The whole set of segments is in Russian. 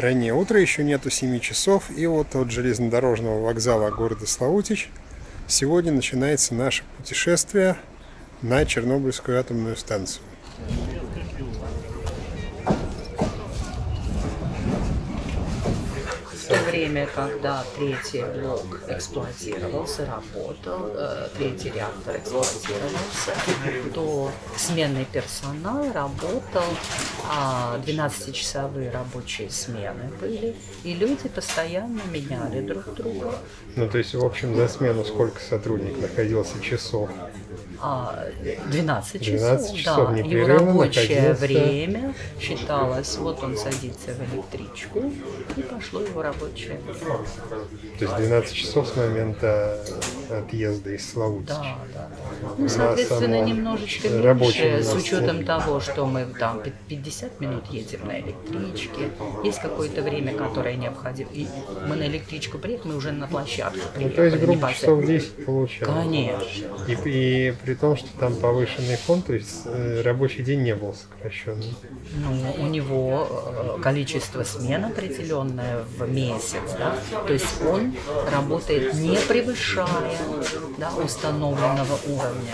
Раннее утро, еще нету 7 часов, и вот от железнодорожного вокзала города Славутич сегодня начинается наше путешествие на Чернобыльскую атомную станцию. В то время, когда третий блок эксплуатировался, работал, третий реактор эксплуатировался, то сменный персонал работал, 12-часовые рабочие смены были, и люди постоянно меняли друг друга. Ну, то есть, в общем, за смену сколько сотрудник находился часов? 12 часов, да. Его рабочее время считалось, вот он садится в электричку, и пошло его рабочее время. То есть 12 часов с момента отъезда из Славутича. Да, да, да. Ну, соответственно, немножечко меньше, с учетом того, что мы там 50 минут едем на электричке, есть какое-то время, которое необходимо. И мы на электричку приехали, мы уже на площадку приехали. Ну, то есть, грубо, часов 10 получалось. Конечно. И при том, что там повышенный фон, то есть рабочий день не был сокращен. Ну, у него количество смен определенное в месяц, да? То есть он работает, не превышая, да, установленного уровня.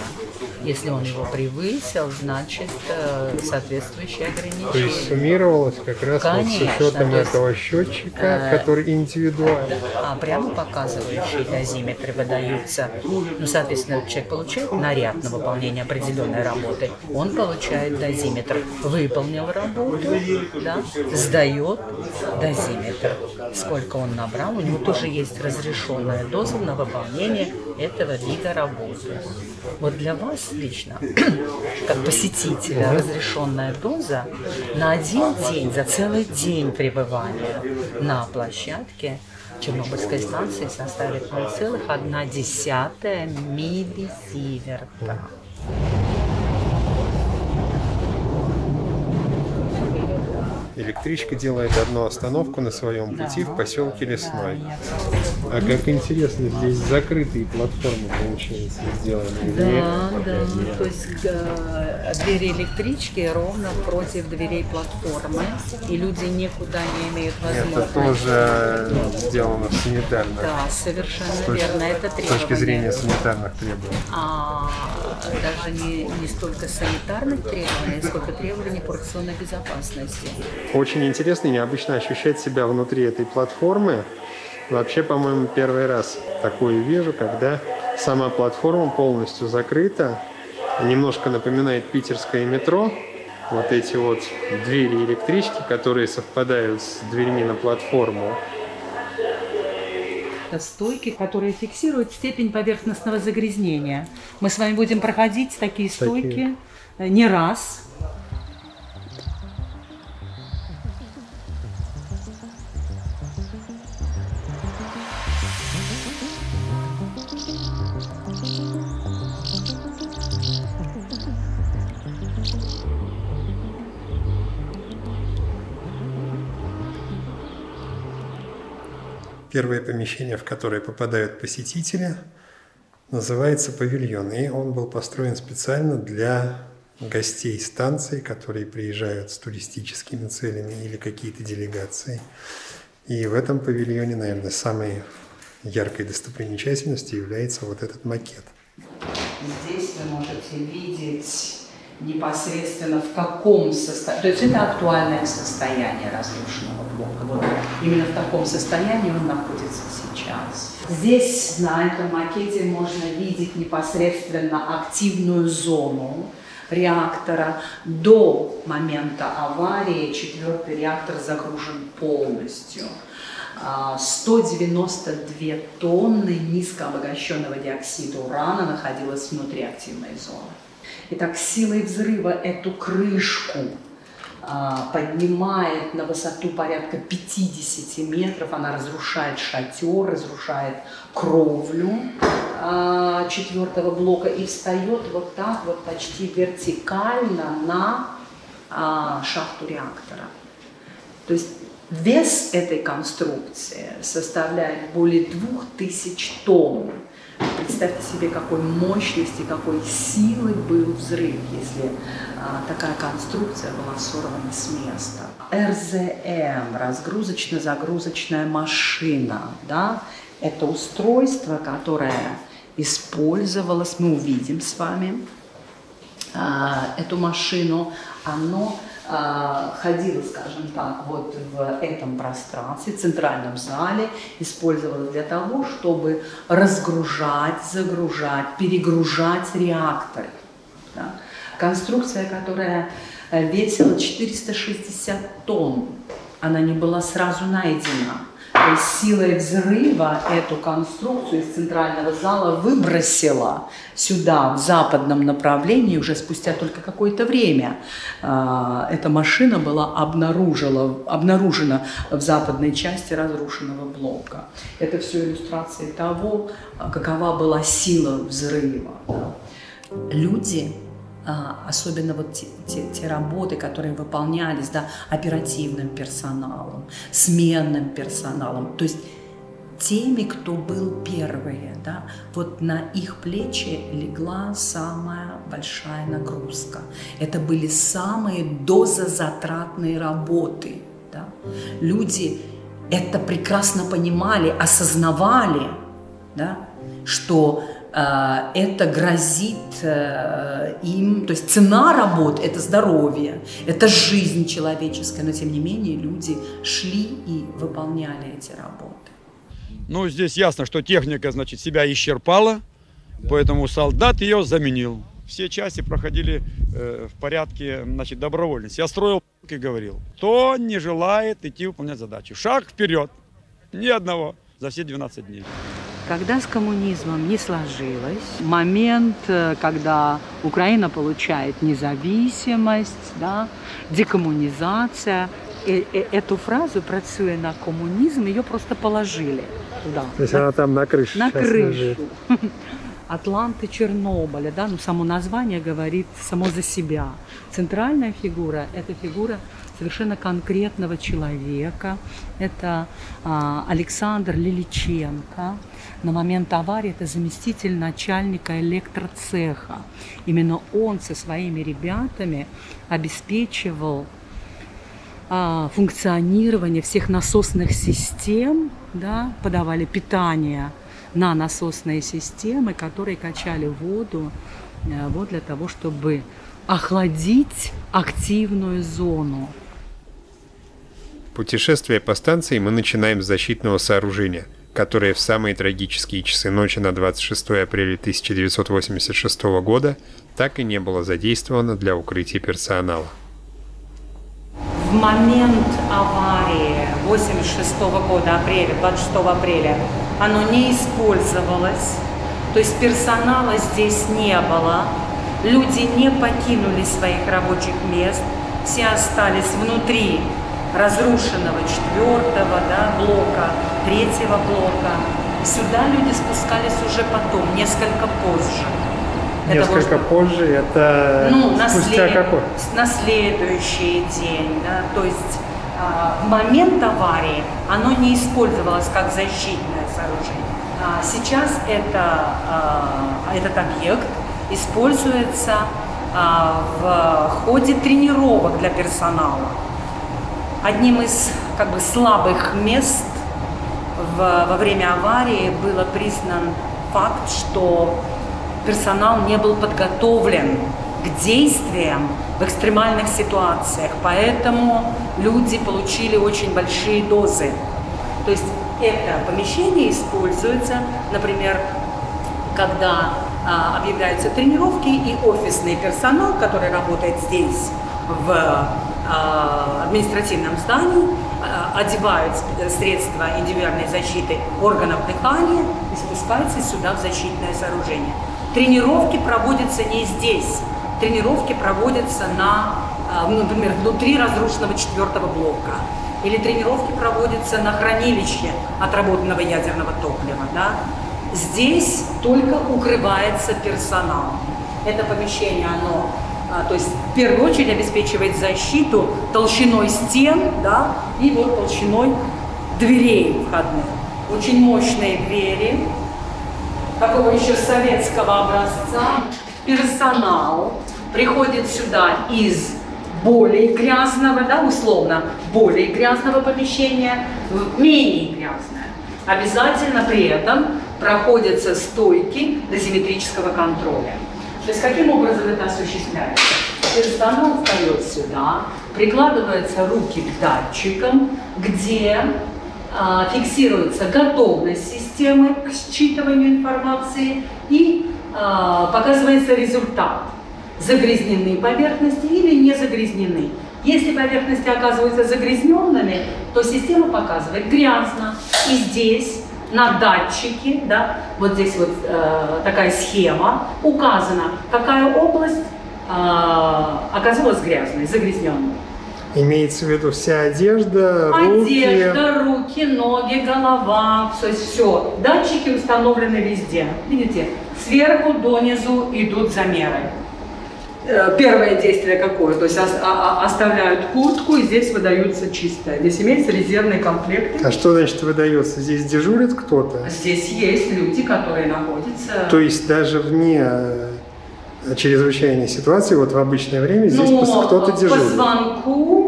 Если он его превысил, значит, соответствующее ограничение. То есть суммировалось как раз вот с учетом этого счетчика, который индивидуальный. Прямо показывающие дозиметры выдаются. Ну, соответственно, человек получает наряд на выполнение определенной работы, он получает дозиметр. Выполнил работу, да, сдает дозиметр. Сколько он набрал, у него тоже есть разрешенная доза на выполнение этого вида работы. Вот для вас лично, как посетителя, разрешенная доза на один день, за целый день пребывания на площадке Чернобыльской станции составит 0,1 миллисиверта. Электричка делает одну остановку на своем пути в поселке Лесной. А как интересно, здесь закрытые платформы, получается, сделаны. Да. То есть двери электрички ровно против дверей платформы, и люди никуда не имеют возможности. Это тоже сделано санитарно. Да, совершенно верно. Это требование. С точки зрения санитарных требований. Даже не столько санитарных требований, сколько требований порционной безопасности. Очень интересно и необычно ощущать себя внутри этой платформы. Вообще, по-моему, первый раз такое вижу, когда сама платформа полностью закрыта. Немножко напоминает питерское метро. Вот эти вот двери электрички, которые совпадают с дверьми на платформу. Это стойки, которые фиксируют степень поверхностного загрязнения. Мы с вами будем проходить такие стойки не раз. Первое помещение, в которое попадают посетители, называется павильон. И он был построен специально для гостей станции, которые приезжают с туристическими целями или какие-то делегации. И в этом павильоне, наверное, самой яркой достопримечательностью является вот этот макет. Здесь вы можете видеть непосредственно в каком состоянии, то есть это актуальное состояние разрушенного блока. Вот именно в таком состоянии он находится сейчас. Здесь на этом макете можно видеть непосредственно активную зону реактора. До момента аварии четвертый реактор загружен полностью. 192 тонны низкообогащенного диоксида урана находилось внутри активной зоны. Итак, силой взрыва эту крышку поднимает на высоту порядка 50 метров. Она разрушает шатер, разрушает кровлю четвертого блока и встает вот так вот почти вертикально на шахту реактора. То есть вес этой конструкции составляет более 2000 тонн. Представьте себе, какой мощности, какой силы был взрыв, если такая конструкция была сорвана с места. РЗМ – разгрузочно-загрузочная машина. Да? Это устройство, которое использовалось, мы увидим с вами эту машину, оно ходила, скажем так, вот в этом пространстве, в центральном зале, использовалась для того, чтобы разгружать, загружать, перегружать реакторы. Да? Конструкция, которая весила 460 тонн, она не была сразу найдена. То есть силой взрыва эту конструкцию из центрального зала выбросила сюда, в западном направлении, уже спустя только какое-то время. Эта машина была обнаружена в западной части разрушенного блока. Это все иллюстрации того, какова была сила взрыва. Люди, особенно вот те работы, которые выполнялись, да, оперативным персоналом, сменным персоналом, то есть теми, кто был первые, да, вот на их плечи легла самая большая нагрузка. Это были самые дозозатратные работы. Да. Люди это прекрасно понимали, осознавали, да, что это грозит им, то есть цена работ – это здоровье, это жизнь человеческая, но тем не менее люди шли и выполняли эти работы. Ну, здесь ясно, что техника, значит, себя исчерпала, поэтому солдат ее заменил. Все части проходили в порядке, значит, добровольности. Я строил и говорил, кто не желает идти выполнять задачу. Шаг вперед, ни одного за все 12 дней. Когда с коммунизмом не сложилось, момент, когда Украина получает независимость, да, декоммунизация, эту фразу, працюя на коммунизм, ее просто положили туда. То есть она там на крыше. На крышу. Лежит. Атланты Чернобыля, да, ну, само название говорит само за себя. Центральная фигура – это фигура совершенно конкретного человека. Это Александр Лиличенко. На момент аварии это заместитель начальника электроцеха. Именно он со своими ребятами обеспечивал функционирование всех насосных систем, да, подавали питание на насосные системы, которые качали воду вот для того, чтобы охладить активную зону. Путешествие по станции мы начинаем с защитного сооружения, которое в самые трагические часы ночи на 26 апреля 1986 года так и не было задействовано для укрытия персонала. В момент аварии 1986 года, апреля, 26 апреля, оно не использовалось, то есть персонала здесь не было, люди не покинули своих рабочих мест, все остались внутри разрушенного 4-го, да, блока, 3-го блока. Сюда люди спускались уже потом, несколько позже. Несколько позже, это ну, спустя какой? На следующий день, да, то есть в момент аварии оно не использовалось как защитное сооружение. Сейчас этот объект используется в ходе тренировок для персонала. Одним из, как бы, слабых мест во время аварии было признан факт, что персонал не был подготовлен к действиям в экстремальных ситуациях, поэтому люди получили очень большие дозы. То есть это помещение используется, например, когда объявляются тренировки, и офисный персонал, который работает здесь, в административном здании, одевают средства индивидуальной защиты органов дыхания и спускаются сюда в защитное сооружение. Тренировки проводятся не здесь. Тренировки проводятся, например, внутри разрушенного 4-го блока. Или тренировки проводятся на хранилище отработанного ядерного топлива. Да? Здесь только укрывается персонал. Это помещение, оно, то есть, в первую очередь обеспечивает защиту толщиной стен, да, и вот толщиной дверей входных. Очень мощные двери. такого еще советского образца, персонал приходит сюда из более грязного, да, условно, более грязного помещения в менее грязное. Обязательно при этом проходятся стойки дозиметрического контроля. То есть каким образом это осуществляется? Персонал встает сюда, прикладываются руки к датчикам, где фиксируется готовность системы к считыванию информации и показывается результат. Загрязнены поверхности или не загрязнены. Если поверхности оказываются загрязненными, то система показывает грязно. И здесь на датчике, да, вот здесь вот такая схема, указана, какая область оказалась грязной, загрязненной. Имеется в виду вся одежда, руки. Одежда, руки, ноги, голова, то есть все. Датчики установлены везде. Видите, сверху донизу идут замеры. Первое действие какое? То есть оставляют куртку, и здесь выдаются чистое. Здесь имеются резервные комплекты. А что значит выдается? Здесь дежурит кто-то? Здесь есть люди, которые находятся... То есть даже вне чрезвычайной ситуации, вот в обычное время, здесь кто-то дежурит?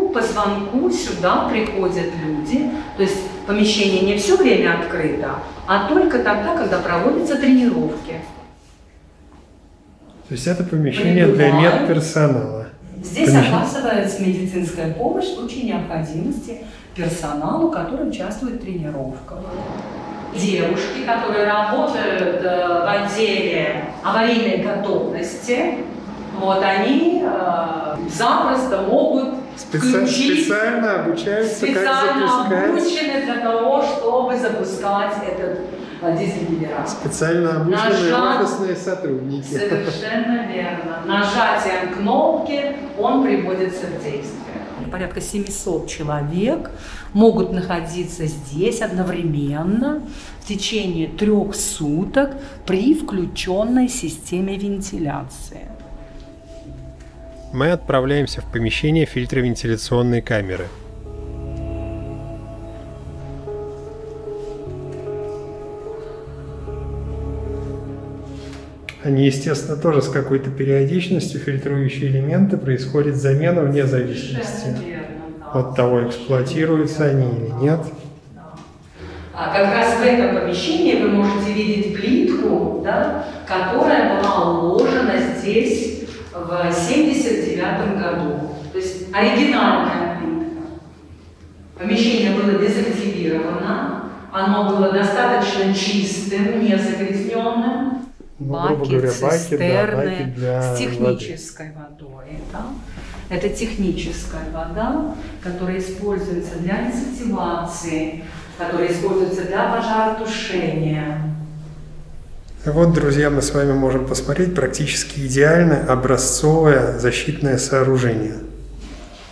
По звонку сюда приходят люди. То есть помещение не все время открыто, а только тогда, когда проводятся тренировки. То есть это помещение для медперсонала. Здесь оказывается медицинская помощь в случае необходимости персоналу, который участвует в тренировках. Девушки, которые работают в отделе аварийной готовности, вот они запросто могут специально обучаются, как запускать. Обучены для того, чтобы запускать этот дизель-генератор. Специально обученные офисные сотрудники. Совершенно верно. Нажатием кнопки он приводится в действие. Порядка 700 человек могут находиться здесь одновременно в течение 3 суток при включенной системе вентиляции. Мы отправляемся в помещение фильтровентиляционной камеры. Они, естественно, тоже с какой-то периодичностью, фильтрующие элементы, происходит замена вне зависимости от того, эксплуатируются они или нет. А как раз в этом помещении вы можете видеть плитку, да, которая была уложена здесь в 1979 году. То есть оригинальная плитка. Помещение было дезактивировано, оно было достаточно чистым, не загрязненным. Ну, баки, говоря, цистерны, да, баки с технической водой. Да? Это техническая вода, которая используется для дезактивации, которая используется для пожаротушения. Вот, друзья, мы с вами можем посмотреть практически идеальное образцовое защитное сооружение.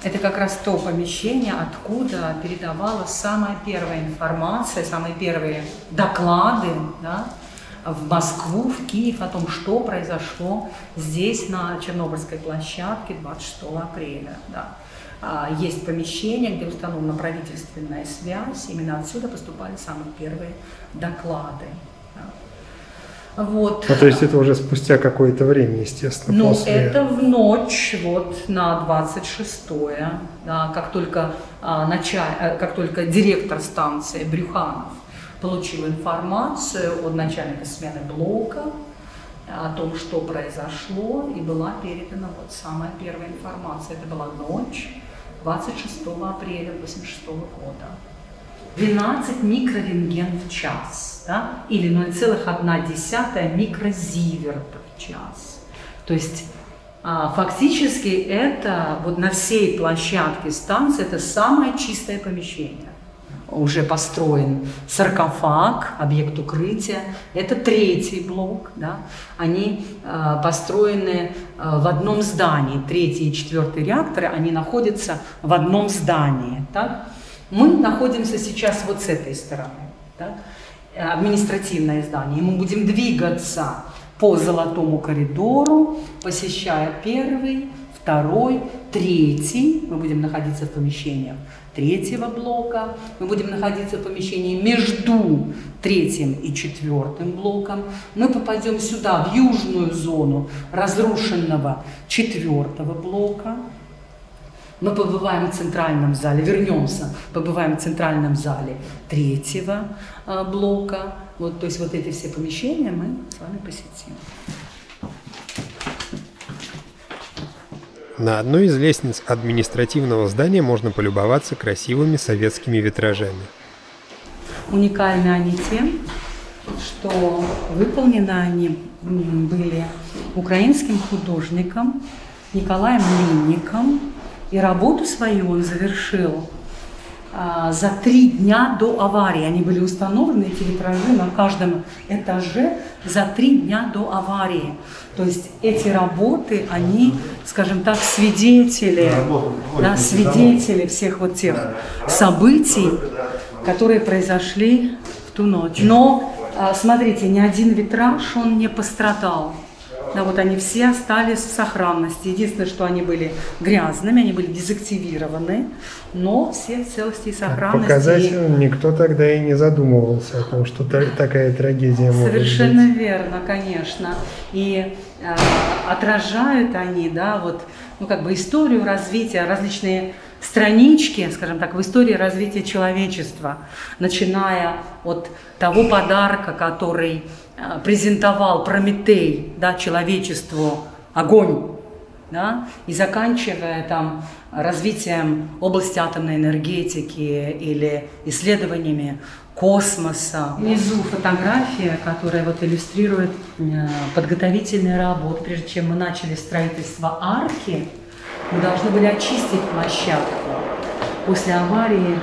Это как раз то помещение, откуда передавалась самая первая информация, самые первые доклады, да, в Москву, в Киев о том, что произошло здесь, на Чернобыльской площадке 26 апреля. Да. Есть помещение, где установлена правительственная связь, именно отсюда поступали самые первые доклады. Да. Вот. А то есть это уже спустя какое-то время, естественно, ну, после... это в ночь, вот, на 26-е, да, как только директор станции Брюханов получил информацию от начальника смены блока о том, что произошло, и была передана вот самая первая информация. Это была ночь 26 апреля 1986 года. 12 микрорентген в час, да? Или 0,1 микрозиверта в час. То есть фактически это вот на всей площадке станции это самое чистое помещение. Уже построен саркофаг, объект укрытия. Это 3-й блок. Да? Они построены в одном здании. 3-й и 4-й реакторы, они находятся в одном здании. Так? Мы находимся сейчас вот с этой стороны. Так? Административное здание. И мы будем двигаться по золотому коридору, посещая 1-й, 2-й, 3-й. Мы будем находиться в помещениях третьего блока. Мы будем находиться в помещении между третьим и четвертым блоком. Мы попадем сюда, в южную зону разрушенного четвертого блока. Мы побываем в центральном зале, вернемся, побываем в центральном зале третьего блока. Вот, то есть вот эти все помещения мы с вами посетим. На одной из лестниц административного здания можно полюбоваться красивыми советскими витражами. Уникальны они тем, что выполнены они были украинским художником Николаем Линником. И работу свою он завершил за 3 дня до аварии. Они были установлены, эти витражи, на каждом этаже за 3 дня до аварии. То есть эти работы, они, скажем так, свидетели, да, свидетели всех вот тех событий, которые произошли в ту ночь. Но, смотрите, ни один витраж, он не пострадал. Да, вот они все остались в сохранности. Единственное, что они были грязными, они были дезактивированы, но все в целости и сохранности. Показательно, никто тогда и не задумывался о том, что такая трагедия может быть. Совершенно верно, конечно. И отражают они, да, вот, ну, как бы историю развития, различные странички, скажем так, в истории развития человечества, начиная от того подарка, который презентовал Прометей, да, человечеству огонь, да, и заканчивая там развитием области атомной энергетики или исследованиями космоса. Внизу фотография, которая вот иллюстрирует подготовительные работы. Прежде чем мы начали строительство арки, мы должны были очистить площадку. После аварии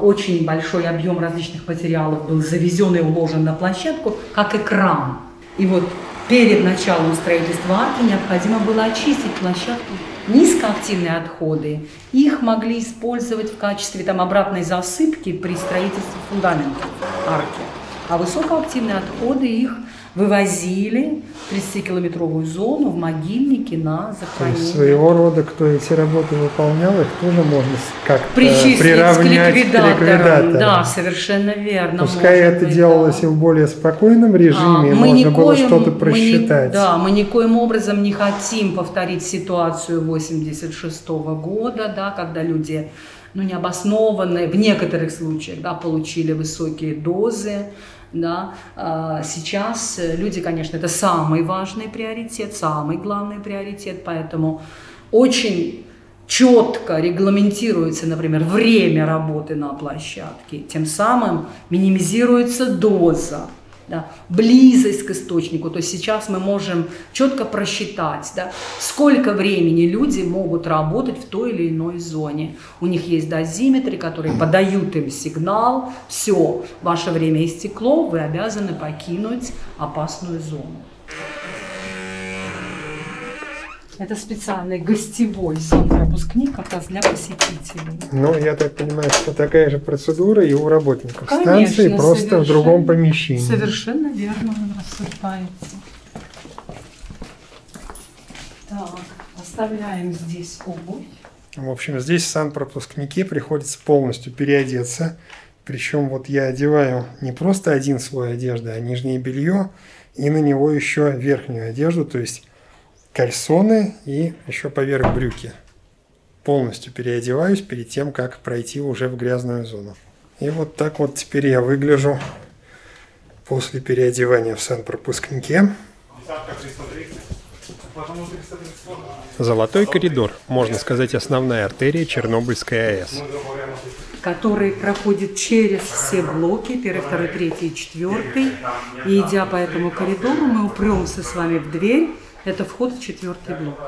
очень большой объем различных материалов был завезен и уложен на площадку, как экран. И вот перед началом строительства арки необходимо было очистить площадку. Низкоактивные отходы, их могли использовать в качестве там обратной засыпки при строительстве фундамента арки. А высокоактивные отходы их вывозили в 30-километровую зону в могильнике на захоронение. Своего рода, кто эти работы выполнял, их тоже можно как-то приравнять к ликвидаторам. Да, совершенно верно. Пускай это делалось и в более спокойном режиме, можно было что-то просчитать. Да, мы никоим образом не хотим повторить ситуацию 1986-го года, да, когда люди, ну, необоснованные, в некоторых случаях, да, получили высокие дозы. Да. Сейчас люди, конечно, это самый важный приоритет, самый главный приоритет, поэтому очень четко регламентируется, например, время работы на площадке, тем самым минимизируется доза, да, близость к источнику. То есть сейчас мы можем четко просчитать, да, сколько времени люди могут работать в той или иной зоне. У них есть дозиметры, которые подают им сигнал: все, ваше время истекло, вы обязаны покинуть опасную зону. Это специальный гостевой зон-пропускник как раз для посетителей. Ну, я так понимаю, что такая же процедура и у работников станции, просто в другом помещении. Совершенно верно он рассыпается. Так, оставляем здесь обувь. В общем, здесь в санпропускнике приходится полностью переодеться. Причем вот я одеваю не просто один слой одежды, а нижнее белье и на него еще верхнюю одежду, то есть кальсоны и еще поверх брюки. Полностью переодеваюсь перед тем, как пройти уже в грязную зону. И вот так вот теперь я выгляжу после переодевания в санпропускнике. Золотой коридор, можно сказать, основная артерия Чернобыльской АЭС, который проходит через все блоки, 1, 2, 3 и 4. И идя по этому коридору, мы упремся с вами в дверь. Это вход в 4-й блок.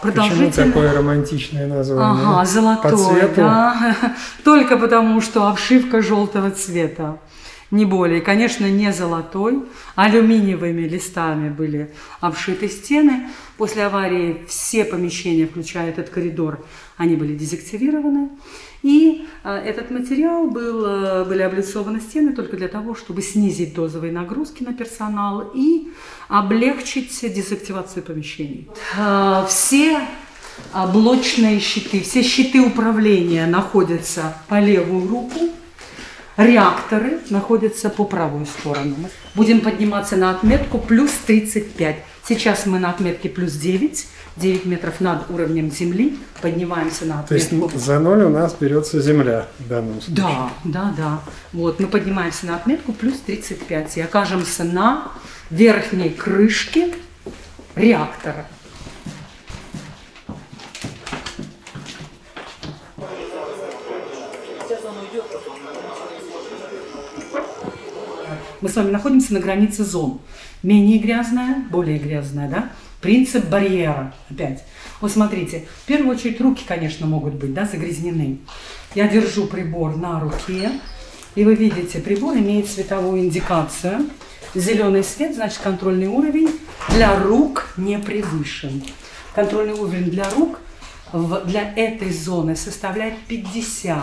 Почему такое романтичное название? Ага, золотое, да. Только потому, что обшивка желтого цвета, не более. Конечно, не золотой. Алюминиевыми листами были обшиты стены. После аварии все помещения, включая этот коридор, они были дезактивированы. И этот материал были облицованы стены только для того, чтобы снизить дозовые нагрузки на персонал и облегчить дезактивацию помещений. Все блочные щиты. Все щиты управления находятся по левую руку, реакторы находятся по правую сторону. Будем подниматься на отметку плюс 35. Сейчас мы на отметке плюс 9, 9 метров над уровнем земли. Поднимаемся на отметку. То есть за ноль у нас берется земля в данном случае. Да, да, да. Вот, мы поднимаемся на отметку плюс 35 и окажемся на верхней крышке реактора. Мы с вами находимся на границе зон. Менее грязная, более грязная, да? Принцип барьера опять. Вот смотрите, в первую очередь руки, конечно, могут быть, да, загрязнены. Я держу прибор на руке, и вы видите, прибор имеет цветовую индикацию. Зеленый свет, значит, контрольный уровень для рук не превышен. Контрольный уровень для рук для этой зоны составляет 50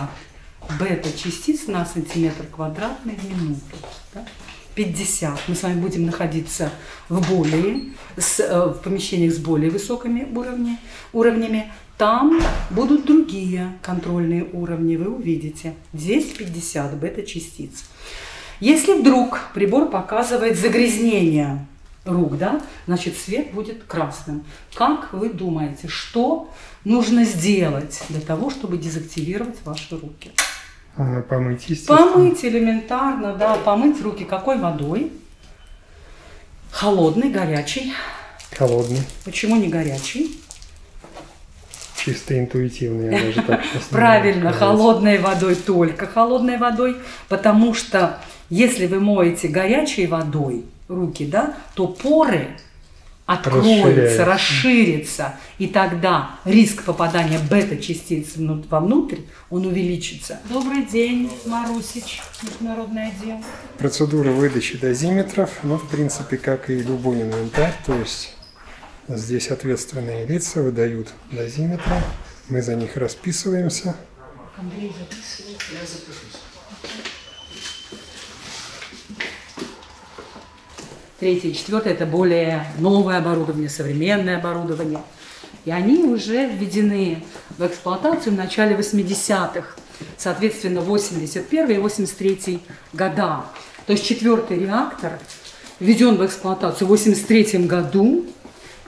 бета-частиц на сантиметр квадратный в минуту. Да? 50. Мы с вами будем находиться в помещениях с более высокими уровнями. Там будут другие контрольные уровни, вы увидите. Здесь 50 бета-частиц. Если вдруг прибор показывает загрязнение рук, да, значит, свет будет красным. Как вы думаете, что нужно сделать для того, чтобы дезактивировать ваши руки? Помыть, естественно. Помыть элементарно, да. Помыть руки какой водой? Холодный, горячий? Холодный. Почему не горячий? Чисто интуитивно, я даже так сейчас. Правильно, холодной водой, только холодной водой. Потому что если вы моете горячей водой руки, да, то поры откроются, расширятся, и тогда риск попадания бета-частиц вовнутрь, он увеличится. Добрый день, Марусич, международный отдел. Процедура выдачи дозиметров, ну, в принципе, как и любой инвентарь, то есть здесь ответственные лица выдают дозиметры, мы за них расписываемся. Андрей, записывай. Я запишусь. Третье и четвертое – это более новое оборудование, современное оборудование. И они уже введены в эксплуатацию в начале 80-х, соответственно, 81 и 83 года. То есть четвертый реактор введен в эксплуатацию в 83 году,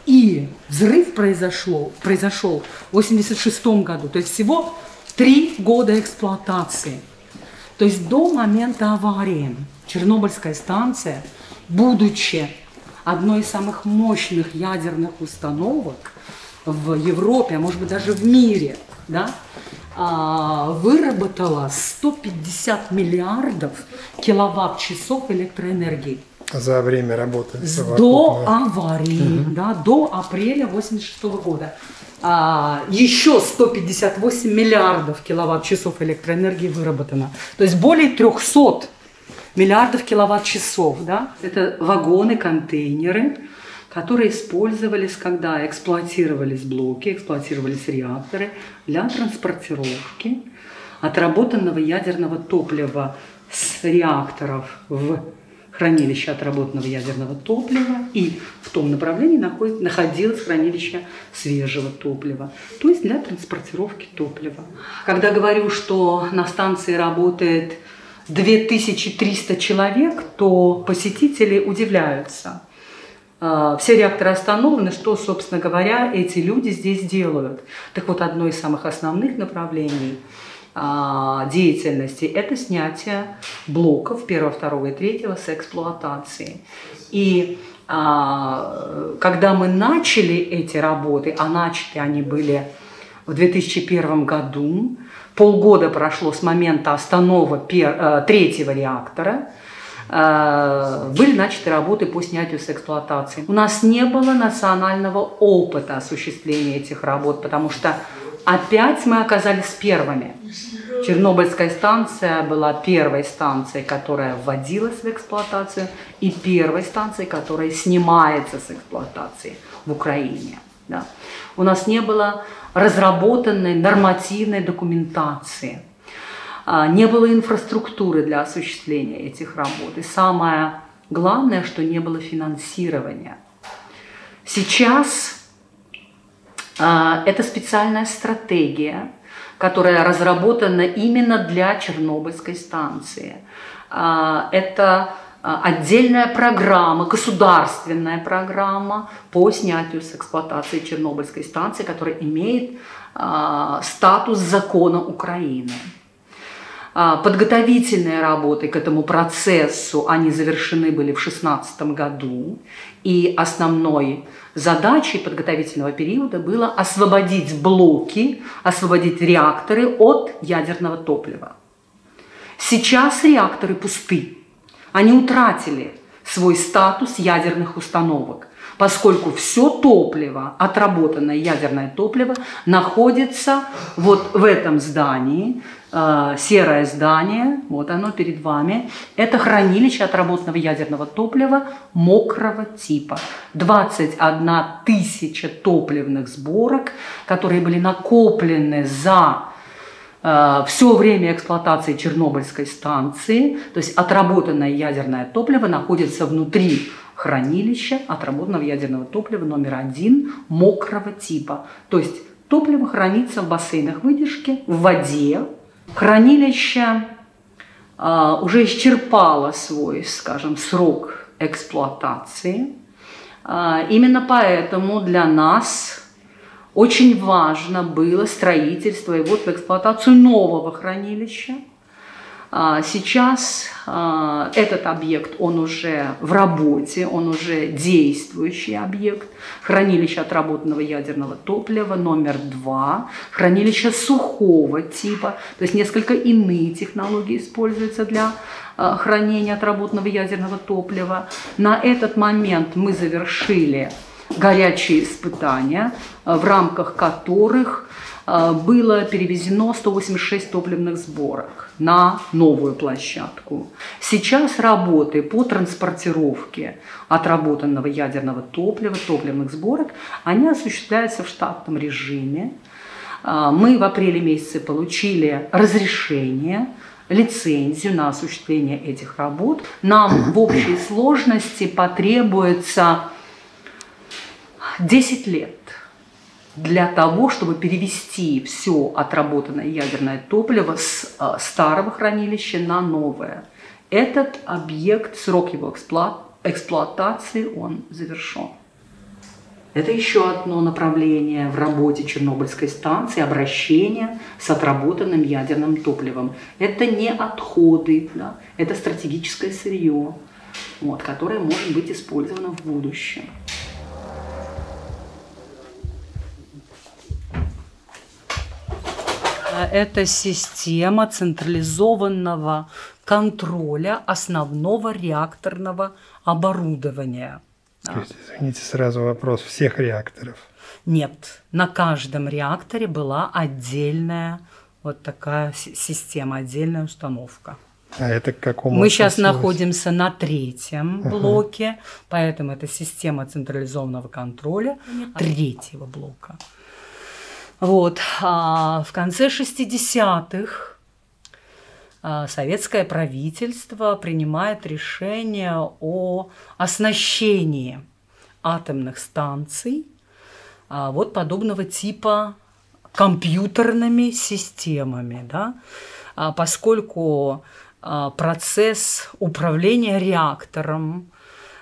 и взрыв произошел в 86 году. То есть всего 3 года эксплуатации. То есть до момента аварии Чернобыльская станция, будучи одной из самых мощных ядерных установок в Европе, а может быть даже в мире, да, выработала 150 миллиардов киловатт-часов электроэнергии. За время работы. До аварии, да, до апреля 1986 года. Еще 158 миллиардов киловатт-часов электроэнергии выработано. То есть более 300 миллиардов киловатт-часов, да? Это вагоны, контейнеры, которые использовались, когда эксплуатировались блоки, эксплуатировались реакторы для транспортировки отработанного ядерного топлива с реакторов в хранилище отработанного ядерного топлива, и в том направлении находилось хранилище свежего топлива, то есть для транспортировки топлива. Когда говорю, что на станции работает 2300 человек, то посетители удивляются. Все реакторы остановлены, что, собственно говоря, эти люди здесь делают. Так вот, одно из самых основных направлений деятельности – это снятие блоков 1, 2 и 3 с эксплуатации. И когда мы начали эти работы, а начаты они были в 2001 году, полгода прошло с момента остановок третьего реактора, были начаты работы по снятию с эксплуатации. У нас не было национального опыта осуществления этих работ, потому что опять мы оказались первыми. Чернобыльская станция была первой станцией, которая вводилась в эксплуатацию, и первой станцией, которая снимается с эксплуатации в Украине. Да. У нас не было разработанной нормативной документации, не было инфраструктуры для осуществления этих работ. И самое главное, что не было финансирования. Сейчас Это специальная стратегия, которая разработана именно для Чернобыльской станции. Это отдельная программа, государственная программа по снятию с эксплуатации Чернобыльской станции, которая имеет статус закона Украины. Подготовительные работы к этому процессу, они завершены были в 2016 году. И основной задачей подготовительного периода было освободить блоки, освободить реакторы от ядерного топлива. Сейчас реакторы пусты. Они утратили свой статус ядерных установок, поскольку все топливо, отработанное ядерное топливо, находится вот в этом здании, серое здание, вот оно перед вами. Это хранилище отработанного ядерного топлива мокрого типа. 21 тысяча топливных сборок, которые были накоплены за все время эксплуатации Чернобыльской станции, то есть отработанное ядерное топливо находится внутри хранилища отработанного ядерного топлива №1 мокрого типа. То есть топливо хранится в бассейнах выдержки, в воде. Хранилище уже исчерпало свой, скажем, срок эксплуатации. Именно поэтому для нас очень важно было строительство и ввод в эксплуатацию нового хранилища. Сейчас этот объект, он уже в работе, он уже действующий объект. Хранилище отработанного ядерного топлива №2, хранилище сухого типа, то есть несколько иные технологии используются для хранения отработанного ядерного топлива. На этот момент мы завершили горячие испытания, в рамках которых было перевезено 186 топливных сборок на новую площадку. Сейчас работы по транспортировке отработанного ядерного топлива, топливных сборок, они осуществляются в штатном режиме. Мы в апреле месяце получили разрешение, лицензию на осуществление этих работ. Нам в общей сложности потребуется 10 лет для того, чтобы перевести все отработанное ядерное топливо с старого хранилища на новое. Этот объект, срок его эксплуатации, он завершен. Это еще одно направление в работе Чернобыльской станции – обращение с отработанным ядерным топливом. Это не отходы, да, это стратегическое сырье, вот, которое может быть использовано в будущем. Это система централизованного контроля основного реакторного оборудования. То есть, извините, сразу вопрос: всех реакторов? Нет, на каждом реакторе была отдельная вот такая система, отдельная установка. А это к какому? Мы сейчас находимся на третьем блоке, поэтому это система централизованного контроля третьего блока. Вот. А в конце 60-х советское правительство принимает решение о оснащении атомных станций вот подобного типа компьютерными системами, да? Поскольку процесс управления реактором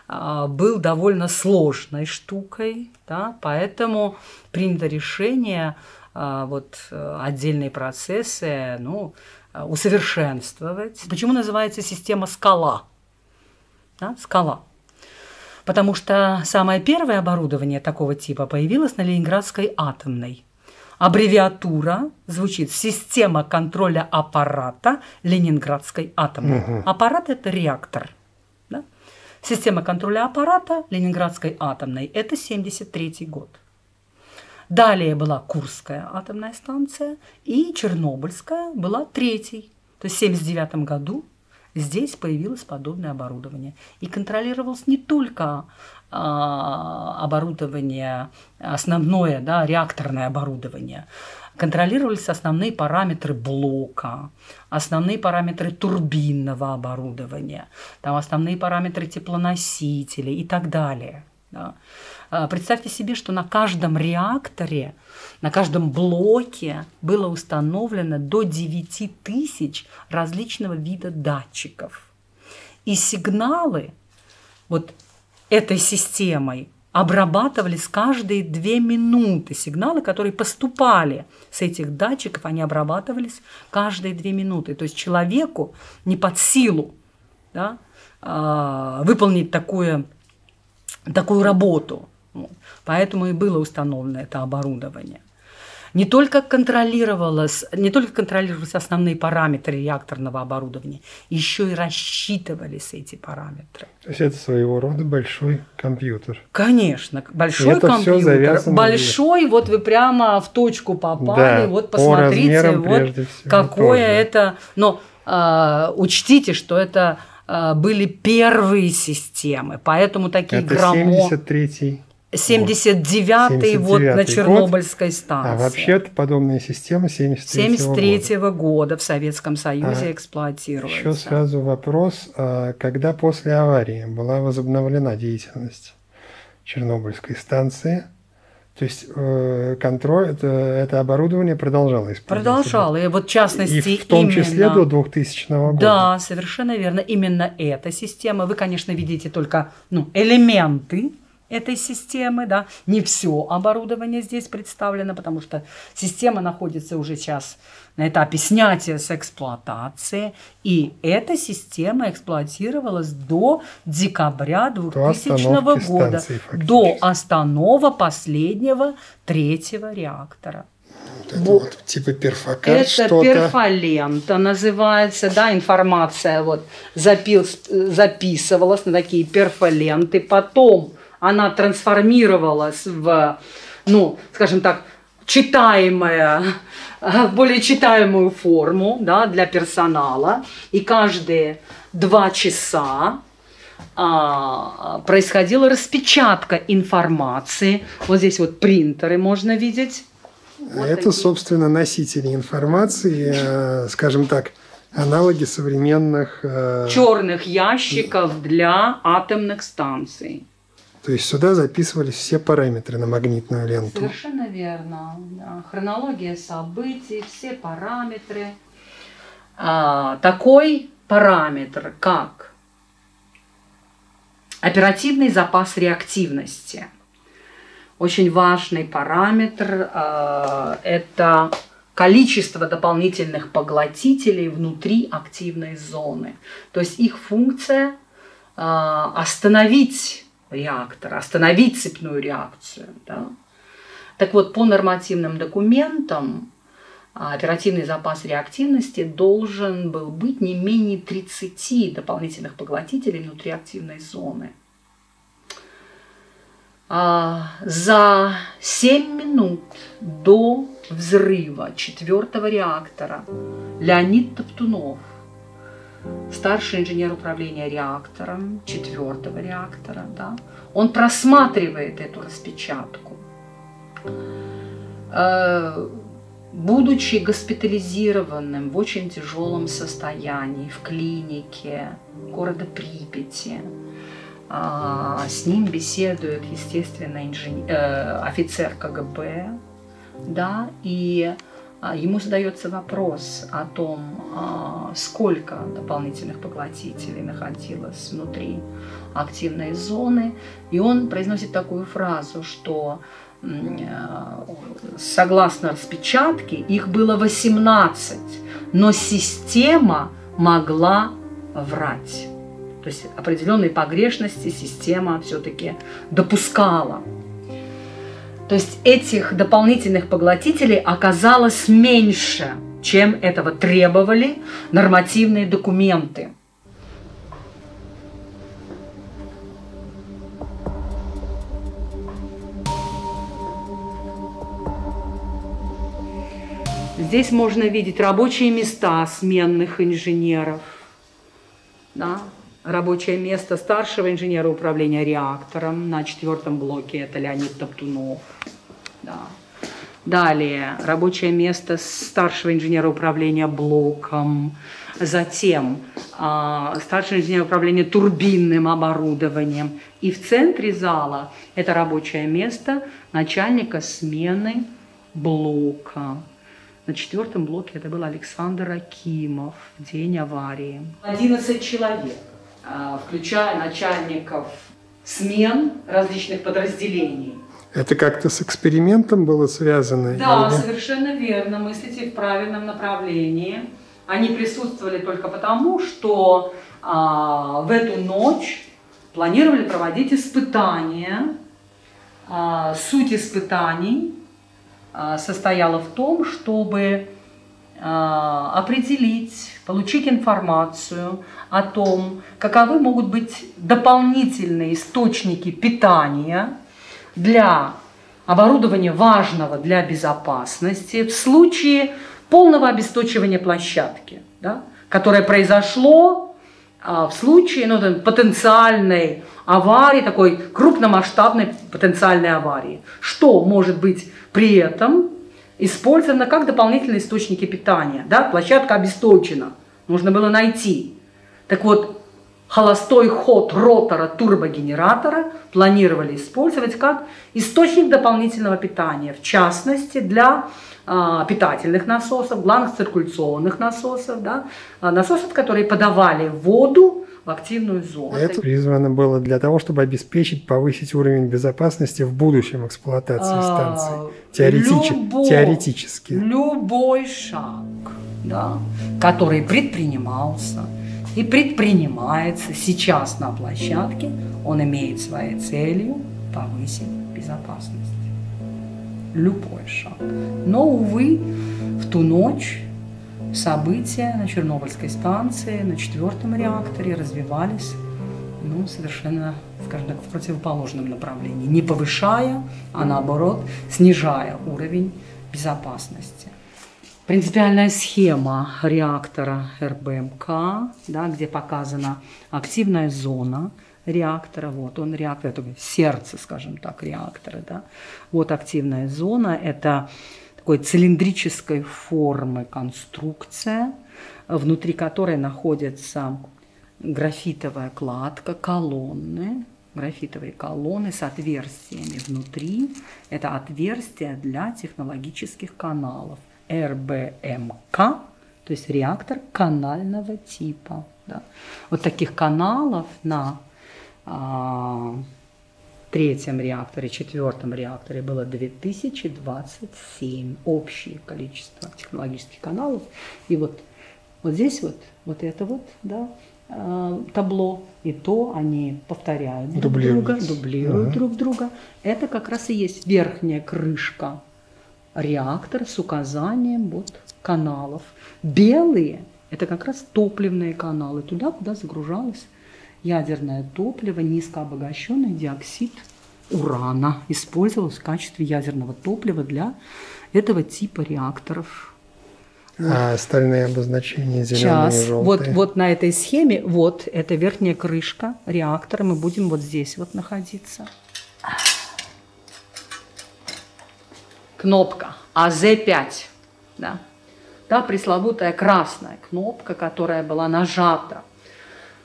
был довольно сложной штукой, да, поэтому принято решение вот отдельные процессы, ну, усовершенствовать. Почему называется система «Скала»? Да, «Скала». Потому что самое первое оборудование такого типа появилось на Ленинградской атомной. Аббревиатура звучит «Система контроля аппарата Ленинградской атомной». Аппарат – это реактор. Система контроля аппарата Ленинградской атомной – это 1973 год. Далее была Курская атомная станция, и Чернобыльская была третьей. То есть в 1979 году здесь появилось подобное оборудование. И контролировалось не только оборудование, основное, да, реакторное оборудование, контролировались основные параметры блока, основные параметры турбинного оборудования, там основные параметры теплоносителей и так далее. Да. Представьте себе, что на каждом реакторе, на каждом блоке было установлено до 9000 различного вида датчиков. И сигналы вот этой системой обрабатывались каждые 2 минуты. Сигналы, которые поступали с этих датчиков, они обрабатывались каждые 2 минуты. То есть человеку не под силу, да, выполнить такую работу. Поэтому и было установлено это оборудование. Не только контролировались основные параметры реакторного оборудования, еще и рассчитывались эти параметры. То есть это своего рода большой компьютер. Конечно, большой компьютер. Большой, вот вы прямо в точку попали, да, вот посмотрите, вот какое тоже. Это... Но учтите, что это... были первые системы, поэтому такие громоздкие. 79-й вот на Чернобыльской станции. А вообще-то подобные системы 73-го года в Советском Союзе эксплуатируются. Еще сразу вопрос, когда после аварии была возобновлена деятельность Чернобыльской станции? То есть контроль, это оборудование продолжало использоваться? Продолжало, и вот в частности и в том числе до 2000 года. Да, совершенно верно, именно эта система. Вы, конечно, видите только элементы этой системы, да, не все оборудование здесь представлено, потому что система находится уже сейчас на этапе снятия с эксплуатации, и эта система эксплуатировалась до декабря 2000 года, до остановки последнего 3-го реактора. Вот. Типа перфокат. Это перфолента называется, да, информация вот записывалась на такие перфоленты, потом она трансформировалась в, скажем так, более читаемую форму, да, для персонала. И каждые 2 часа происходила распечатка информации. Вот здесь вот принтеры можно видеть. Вот это, такие, собственно, носители информации, скажем так, аналоги современных... черных ящиков для атомных станций. То есть сюда записывались все параметры на магнитную ленту. Совершенно верно. Хронология событий, все параметры. Такой параметр, как оперативный запас реактивности. Очень важный параметр – это количество дополнительных поглотителей внутри активной зоны. То есть их функция – остановить реактора, остановить цепную реакцию. Да? Так вот, по нормативным документам оперативный запас реактивности должен был быть не менее 30 дополнительных поглотителей внутри активной зоны. За 7 минут до взрыва 4-го реактора Леонид Топтунов, старший инженер управления реактором 4-го реактора, да, он просматривает эту распечатку. Будучи госпитализированным в очень тяжелом состоянии в клинике города Припяти, с ним беседует, естественно, офицер КГБ, да, и ему задается вопрос о том, сколько дополнительных поглотителей находилось внутри активной зоны. И он произносит такую фразу, что согласно распечатке их было 18, но система могла врать. То есть определенные погрешности система все-таки допускала. То есть этих дополнительных поглотителей оказалось меньше, чем этого требовали нормативные документы. Здесь можно видеть рабочие места сменных инженеров, да? Рабочее место старшего инженера управления реактором на 4-м блоке, это Леонид Топтунов. Да. Далее, рабочее место старшего инженера управления блоком, затем старший инженер управления турбинным оборудованием. И в центре зала это рабочее место начальника смены блока. На четвертом блоке это был Александр Акимов в день аварии. 11 человек, включая начальников смен различных подразделений. Это как-то с экспериментом было связано? Да, или... совершенно верно. Мыслите в правильном направлении. Они присутствовали только потому, что в эту ночь планировали проводить испытания. Суть испытаний состояла в том, чтобы определить, получить информацию о том, каковы могут быть дополнительные источники питания для оборудования, важного для безопасности, в случае полного обесточивания площадки, да, которое произошло в случае потенциальной аварии, такой крупномасштабной потенциальной аварии. Что может быть при этом использовано как дополнительные источники питания? Да? Площадка обесточена, нужно было найти. Так вот, холостой ход ротора турбогенератора планировали использовать как источник дополнительного питания, в частности для питательных насосов, главных циркуляционных насосов, да, насосов, которые подавали воду в активную зону. Это призвано было для того, чтобы обеспечить, повысить уровень безопасности в будущем эксплуатации станции. Теоретически. Любой шаг, да, который предпринимался и предпринимается сейчас на площадке, он имеет своей целью повысить безопасность. Любой шаг. Но, увы, в ту ночь события на Чернобыльской станции, на четвертом реакторе развивались совершенно, скажем так, в противоположном направлении, не повышая, а наоборот, снижая уровень безопасности. Принципиальная схема реактора РБМК, да, где показана активная зона реактора. Вот он, реактор, это сердце, скажем так, реактора. Да. Вот активная зона – это такой цилиндрической формы конструкция, внутри которой находится графитовая кладка, колонны, графитовые колонны с отверстиями внутри. Это отверстия для технологических каналов. РБМК, то есть реактор канального типа. Да. Вот таких каналов на третьем реакторе, четвертом реакторе было 2027. Общее количество технологических каналов. И вот здесь табло, и то они повторяют друг друга. Это как раз и есть верхняя крышка реактор с указанием каналов. Белые – это как раз топливные каналы, туда, куда загружалось ядерное топливо, низкообогащенный диоксид урана. Использовалось в качестве ядерного топлива для этого типа реакторов. А остальные обозначения зеленые и желтые. Вот на этой схеме, вот это верхняя крышка реактора, мы будем вот здесь вот находиться. Кнопка АЗ-5, да. Та пресловутая красная кнопка, которая была нажата.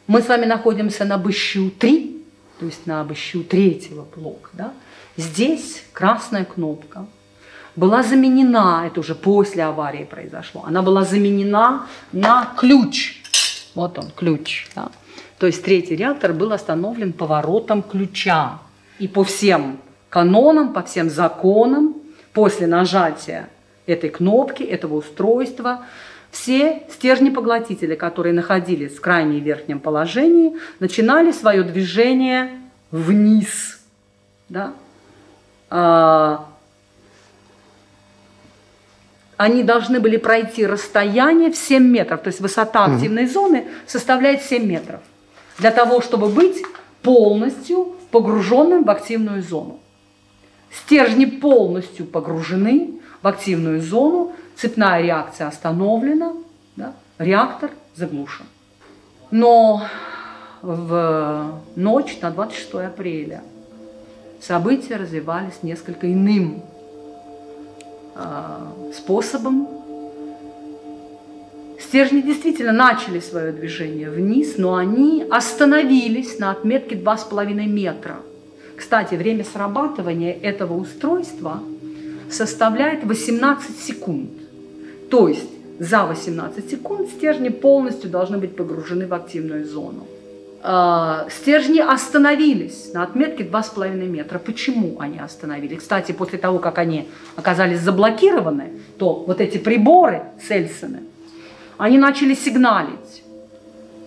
Мы с вами находимся на БЩУ-3, то есть на БЩУ-3 блока. Да. Здесь красная кнопка была заменена, это уже после аварии произошло, она была заменена на ключ. Вот он, ключ. Да. То есть третий реактор был остановлен поворотом ключа. И по всем канонам, по всем законам, после нажатия этой кнопки, этого устройства, все стержни-поглотители, которые находились в крайне верхнем положении, начинали свое движение вниз. Да? Они должны были пройти расстояние в 7 метров, то есть высота активной зоны составляет 7 метров, для того, чтобы быть полностью погруженным в активную зону. Стержни полностью погружены в активную зону, цепная реакция остановлена, да, реактор заглушен. Но в ночь на 26 апреля события развивались несколько иным способом. Стержни действительно начали свое движение вниз, но они остановились на отметке 2,5 метра. Кстати, время срабатывания этого устройства составляет 18 секунд. То есть за 18 секунд стержни полностью должны быть погружены в активную зону. Стержни остановились на отметке 2,5 метра. Почему они остановились? Кстати, после того, как они оказались заблокированы, то вот эти приборы Сельсены, они начали сигналить.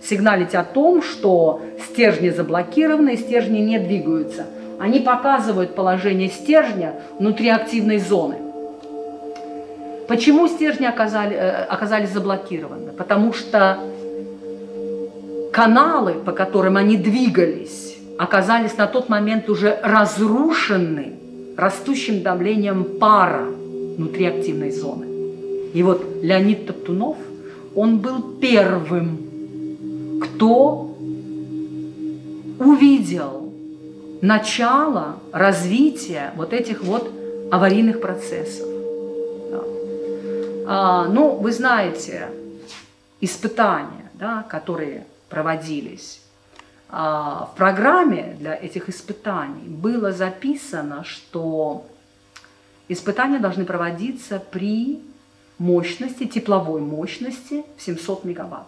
Сигналить о том, что стержни заблокированы и стержни не двигаются. Они показывают положение стержня внутри активной зоны. Почему стержни оказались заблокированы? Потому что каналы, по которым они двигались, оказались на тот момент уже разрушены растущим давлением пара внутри активной зоны. И вот Леонид Топтунов, он был первым, кто увидел начало развития вот этих вот аварийных процессов. Да. Ну, вы знаете, испытания, да, которые проводились. В программе для этих испытаний было записано, что испытания должны проводиться при мощности, тепловой мощности в 700 мегаватт.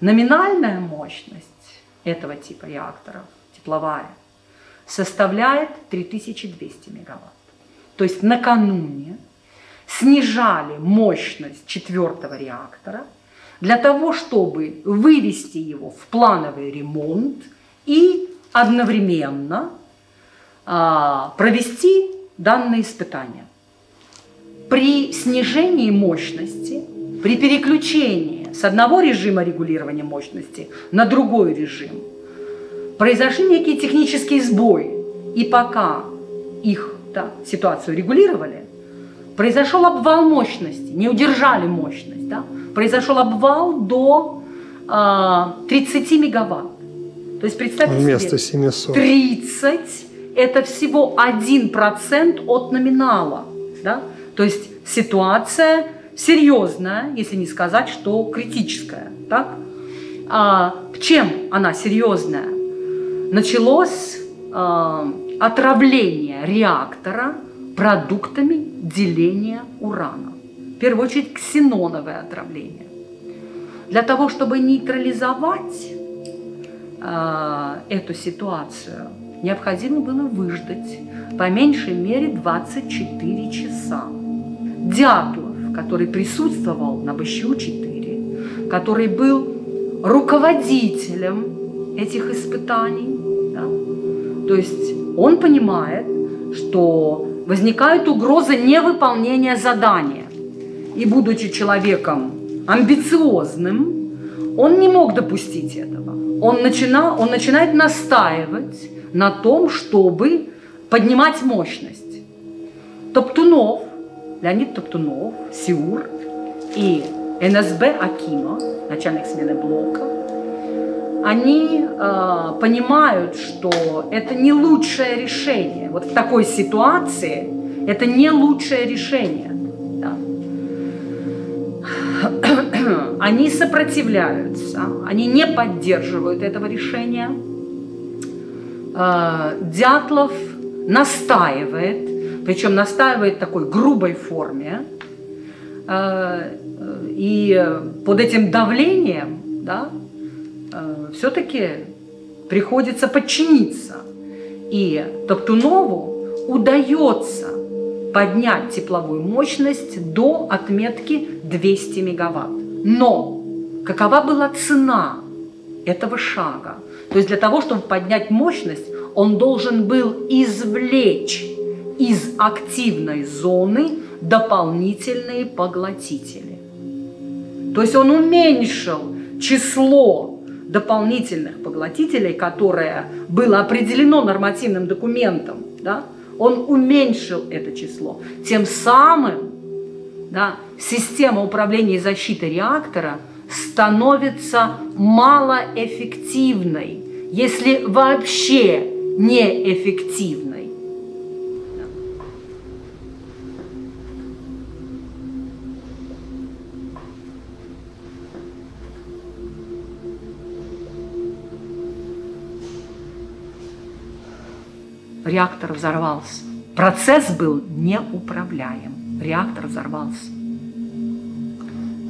Номинальная мощность этого типа реакторов, тепловая, составляет 3200 мегаватт. То есть накануне снижали мощность четвертого реактора для того, чтобы вывести его в плановый ремонт и одновременно провести данные испытания. При снижении мощности, при переключении с одного режима регулирования мощности на другой режим, произошли некие технические сбои. И пока их ситуацию регулировали, произошел обвал мощности, не удержали мощность, да? Произошел обвал до 30 мегаватт. То есть представьте вместо себе, 30 – это всего 1% от номинала. Да? То есть ситуация серьезная, если не сказать, что критическая. Так? Чем она серьезная? Началось отравление реактора продуктами деления урана. В первую очередь ксеноновое отравление. Для того, чтобы нейтрализовать эту ситуацию, необходимо было выждать по меньшей мере 24 часа. Дятлов, который присутствовал на БЩУ-4, который был руководителем этих испытаний, да, то есть он понимает, что возникает угроза невыполнения задания. И будучи человеком амбициозным, он не мог допустить этого. Он начинает настаивать на том, чтобы поднимать мощность. Топтунов, Леонид Топтунов, СИУР и НСБ Акимов, начальник смены блока, они понимают, что это не лучшее решение. Вот в такой ситуации это не лучшее решение. Они сопротивляются, они не поддерживают этого решения. Дятлов настаивает, причем настаивает в такой грубой форме. И под этим давлением, да, все-таки приходится подчиниться. И Топтунову удается поднять тепловую мощность до отметки 200 мегаватт. Но какова была цена этого шага? То есть для того, чтобы поднять мощность, он должен был извлечь из активной зоны дополнительные поглотители. То есть он уменьшил число дополнительных поглотителей, которое было определено нормативным документом, да? Он уменьшил это число. Тем самым, да, система управления и защиты реактора становится малоэффективной, если вообще неэффективной. реактор взорвался. Процесс был неуправляем. Реактор взорвался.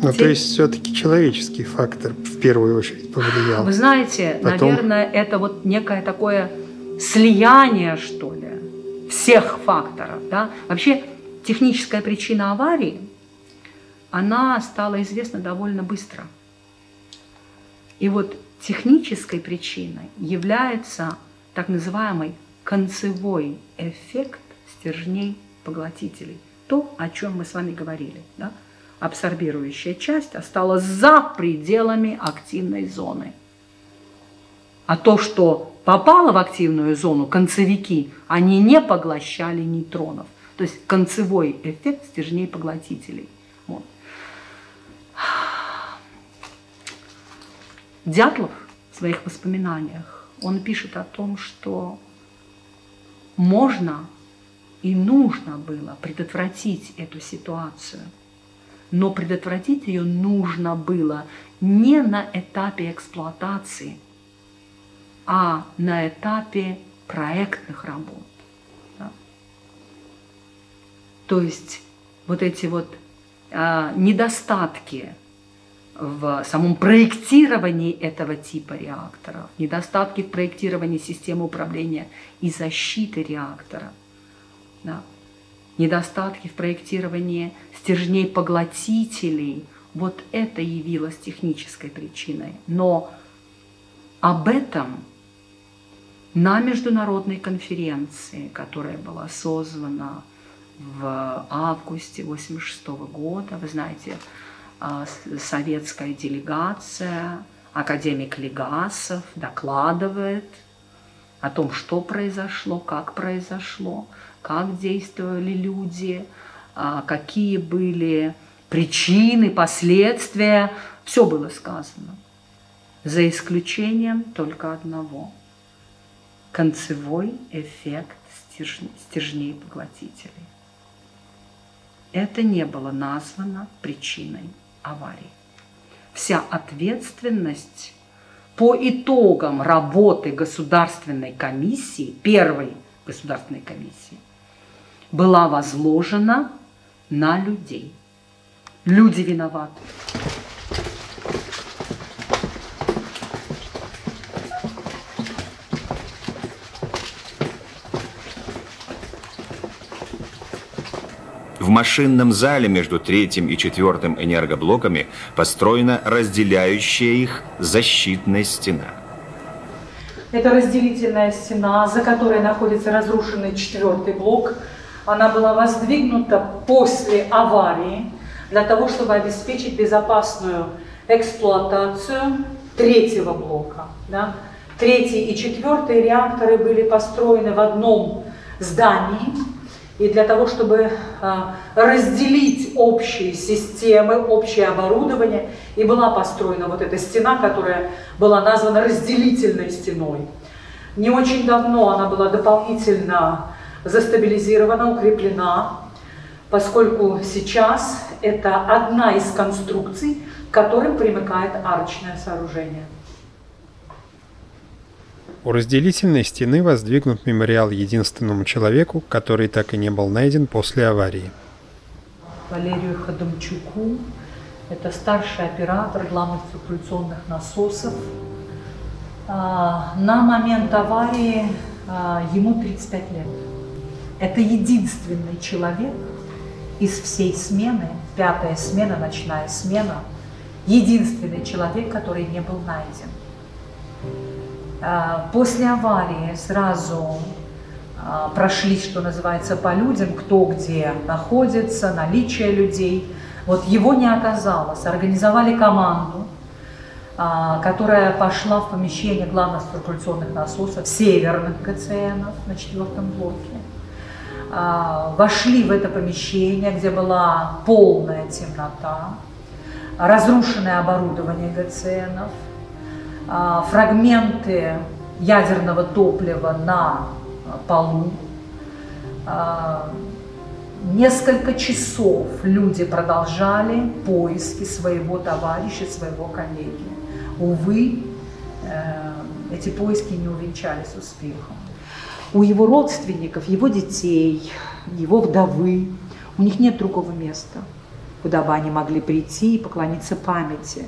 Ну, то есть все-таки человеческий фактор в первую очередь повлиял. Вы знаете, наверное, это вот некое такое слияние, что ли, всех факторов. Да? Вообще техническая причина аварии, она стала известна довольно быстро. И вот технической причиной является так называемый концевой эффект стержней-поглотителей. То, о чем мы с вами говорили. Да? Абсорбирующая часть осталась за пределами активной зоны. А то, что попало в активную зону, концевики, они не поглощали нейтронов. То есть концевой эффект стержней-поглотителей. Вот. Дятлов в своих воспоминаниях, он пишет о том, что можно и нужно было предотвратить эту ситуацию. Но предотвратить ее нужно было не на этапе эксплуатации, а на этапе проектных работ. Да? То есть вот эти вот недостатки в самом проектировании этого типа реакторов, недостатки в проектировании системы управления и защиты реактора, да? Недостатки в проектировании стержней-поглотителей, вот это явилось технической причиной. Но об этом на международной конференции, которая была созвана в августе 1986 года, вы знаете, советская делегация, академик Легасов докладывает о том, что произошло, как действовали люди, какие были причины, последствия. Все было сказано. За исключением только одного – концевой эффект стержней-поглотителей. Это не было названо причиной аварии. Вся ответственность по итогам работы государственной комиссии, первой государственной комиссии, была возложена на людей. Люди виноваты. В машинном зале между третьим и четвертым энергоблоками построена разделяющая их защитная стена. Это разделительная стена, за которой находится разрушенный четвертый блок. Она была воздвигнута после аварии для того, чтобы обеспечить безопасную эксплуатацию третьего блока. Да? Третий и четвертый реакторы были построены в одном здании. И для того, чтобы разделить общие системы, общее оборудование, и была построена вот эта стена, которая была названа разделительной стеной. Не очень давно она была дополнительно застабилизирована, укреплена, поскольку сейчас это одна из конструкций, к которым примыкает арочное сооружение. У разделительной стены воздвигнут мемориал единственному человеку, который так и не был найден после аварии. Валерию Ходемчуку. Это старший оператор главных циркуляционных насосов. На момент аварии ему 35 лет. Это единственный человек из всей смены, пятая смена, ночная смена, единственный человек, который не был найден. После аварии сразу прошли, что называется, по людям, кто где находится, наличие людей. Вот его не оказалось. Организовали команду, которая пошла в помещение главных циркуляционных насосов северных ГЦНов на четвертом блоке. Вошли в это помещение, где была полная темнота, разрушенное оборудование ГЦНов, фрагменты ядерного топлива на полу. Несколько часов люди продолжали поиски своего товарища, своего коллеги. Увы, эти поиски не увенчались успехом. у его родственников, его детей, его вдовы, у них нет другого места, куда бы они могли прийти и поклониться памяти.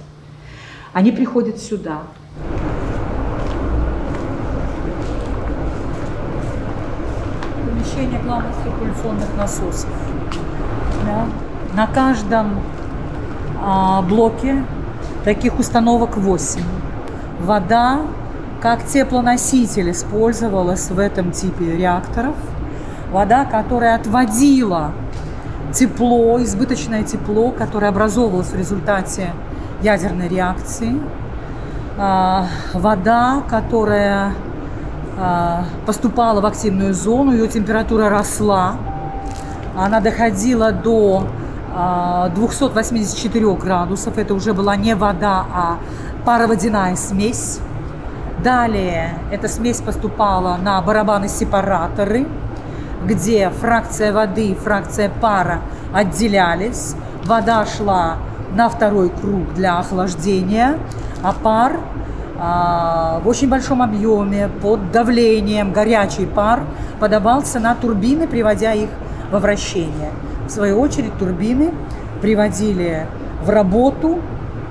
Они приходят сюда. Помещение главных рекуляционных насосов. Да. На каждом блоке таких установок 8. Вода как теплоноситель использовалась в этом типе реакторов. Вода, которая отводила тепло, избыточное тепло, которое образовывалось в результате ядерной реакции. Вода, которая поступала в активную зону, ее температура росла. Она доходила до 284 градусов. Это уже была не вода, а пароводяная смесь. Далее эта смесь поступала на барабаны-сепараторы, где фракция воды и фракция пара отделялись. Вода шла на второй круг для охлаждения, а пар в очень большом объеме под давлением, горячий пар подавался на турбины, приводя их во вращение. В свою очередь турбины приводили в работу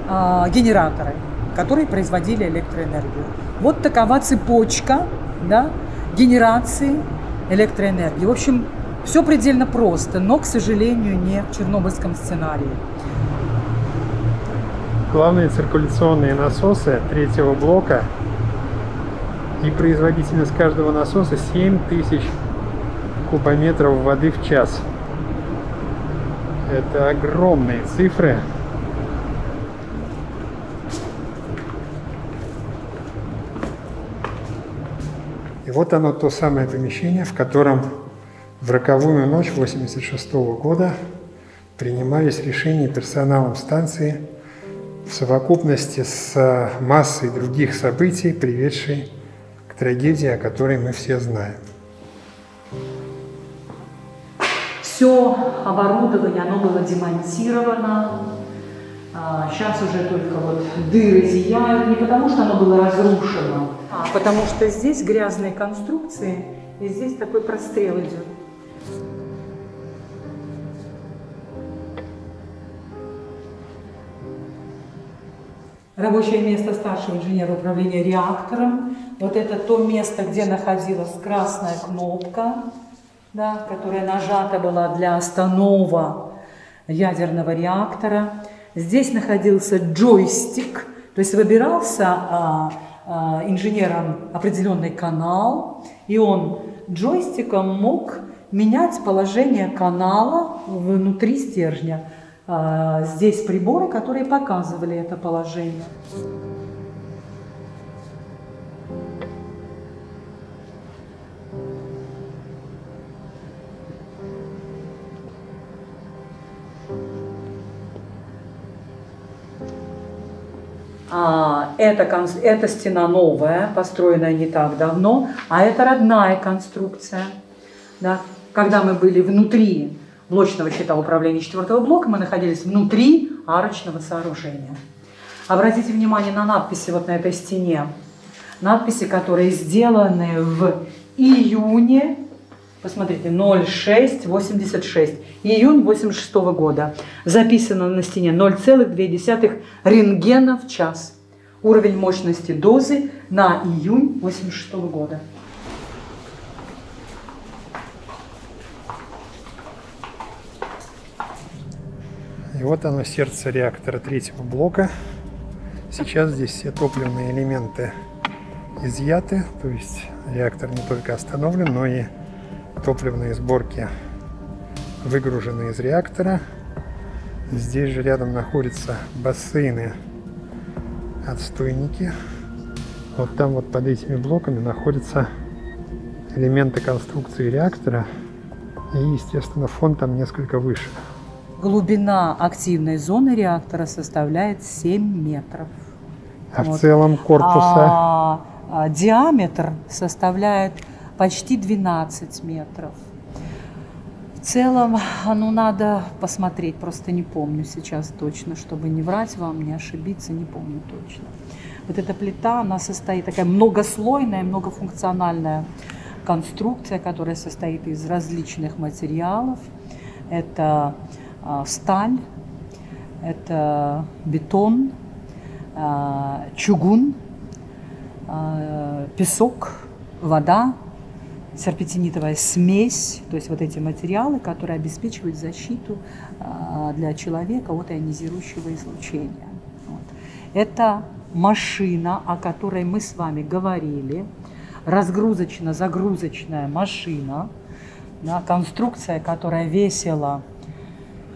генераторы, которые производили электроэнергию. Вот такова цепочка, да, генерации электроэнергии. В общем, все предельно просто, но, к сожалению, не в чернобыльском сценарии. Главные циркуляционные насосы третьего блока, и производительность каждого насоса 7000 кубометров воды в час. Это огромные цифры. И вот оно, то самое помещение, в котором в роковую ночь 1986-го года принимались решения персоналом станции в совокупности с массой других событий, приведшей к трагедии, о которой мы все знаем. Все оборудование, оно было демонтировано. Сейчас уже только вот дыры зияют, не потому что оно было разрушено, а потому что здесь грязные конструкции, и здесь такой прострел идет. Рабочее место старшего инженера управления реактором. Вот это то место, где находилась красная кнопка, да, которая нажата была для останова ядерного реактора. Здесь находился джойстик, то есть выбирался инженером определенный канал, и он джойстиком мог менять положение канала внутри стержня. Здесь приборы, которые показывали это положение. Эта стена новая, построенная не так давно, а это родная конструкция. Да? Когда мы были внутри блочного щита управления 4-го блока, мы находились внутри арочного сооружения. Обратите внимание на надписи вот на этой стене. Надписи, которые сделаны в июне, посмотрите, 06-86, июнь 86 года. Записано на стене 0,2 рентгена в час. Уровень мощности дозы на июнь 86 года. И вот оно, сердце реактора третьего блока. Сейчас здесь все топливные элементы изъяты, то есть реактор не только остановлен, но и топливные сборки выгружены из реактора. Здесь же рядом находятся бассейны, отстойники. Вот там вот под этими блоками находятся элементы конструкции реактора, и, естественно, фон там несколько выше. Глубина активной зоны реактора составляет 7 метров. А вот в целом корпуса? Диаметр составляет почти 12 метров. В целом, ну, надо посмотреть, просто не помню сейчас точно, чтобы не врать вам, не ошибиться, не помню точно. Вот эта плита, она состоит, такая многослойная, многофункциональная конструкция, которая состоит из различных материалов. Это сталь, это бетон, чугун, песок, вода, серпентинитовая смесь, то есть вот эти материалы, которые обеспечивают защиту для человека от ионизирующего излучения. Вот. Это машина, о которой мы с вами говорили, разгрузочно-загрузочная машина, да, конструкция, которая весит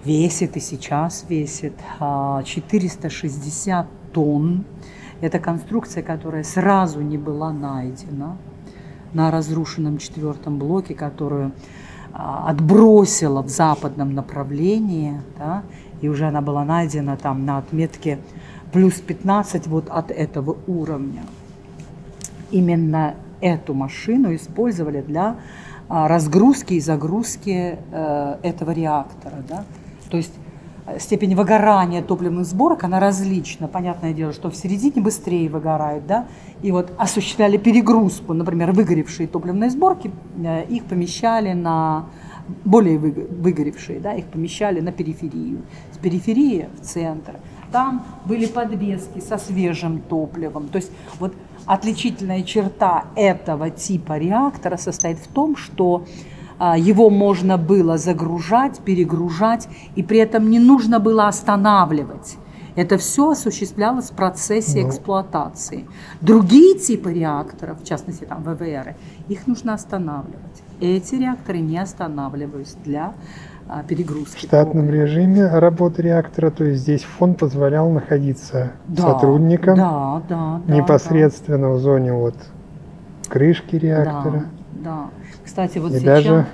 и сейчас весит 460 тонн. Это конструкция, которая сразу не была найдена на разрушенном четвертом блоке, которую отбросила в западном направлении, да, и уже она была найдена там на отметке плюс 15 вот от этого уровня. Именно эту машину использовали для разгрузки и загрузки этого реактора. Да? То есть степень выгорания топливных сборок, она различна. Понятное дело, что в середине быстрее выгорают, да? И вот осуществляли перегрузку. Например, выгоревшие топливные сборки, их помещали на более выгоревшие, да? Их помещали на периферию. С периферии в центр. Там были подвески со свежим топливом. То есть вот отличительная черта этого типа реактора состоит в том, что его можно было загружать, перегружать, и при этом не нужно было останавливать. Это все осуществлялось в процессе эксплуатации. Другие типы реакторов, в частности там ВВР, их нужно останавливать. Эти реакторы не останавливаются для перегрузки. В штатном режиме работы реактора, то есть здесь фонд позволял находиться сотрудникам непосредственно в зоне вот крышки реактора. Да. Кстати, вот сейчас,